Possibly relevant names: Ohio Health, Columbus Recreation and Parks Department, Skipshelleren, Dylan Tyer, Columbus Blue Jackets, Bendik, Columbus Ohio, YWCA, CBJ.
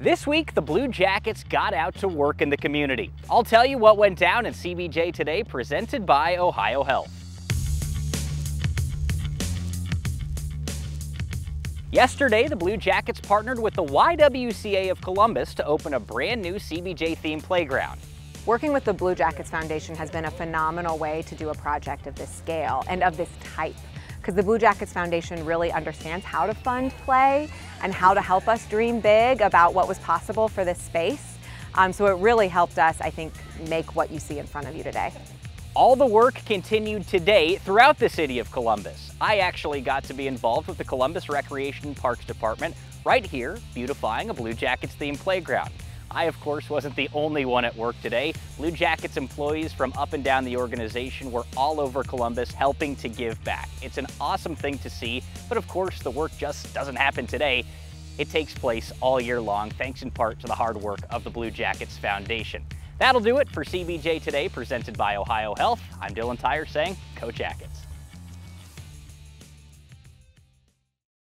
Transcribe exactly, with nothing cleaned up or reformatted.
This week, the Blue Jackets got out to work in the community. I'll tell you what went down in C B J today, presented by Ohio Health. Yesterday, the Blue Jackets partnered with the Y W C A of Columbus to open a brand new C B J-themed playground. Working with the Blue Jackets Foundation has been a phenomenal way to do a project of this scale and of this type, because the Blue Jackets Foundation really understands how to fund play and how to help us dream big about what was possible for this space. Um, so it really helped us, I think, make what you see in front of you today. All the work continued today throughout the city of Columbus. I actually got to be involved with the Columbus Recreation and Parks Department right here, beautifying a Blue Jackets themed playground. I, of course, wasn't the only one at work today. Blue Jackets employees from up and down the organization were all over Columbus helping to give back. It's an awesome thing to see, but of course the work just doesn't happen today. It takes place all year long, thanks in part to the hard work of the Blue Jackets Foundation. That'll do it for C B J Today, presented by Ohio Health. I'm Dylan Tyer saying, Go Jackets.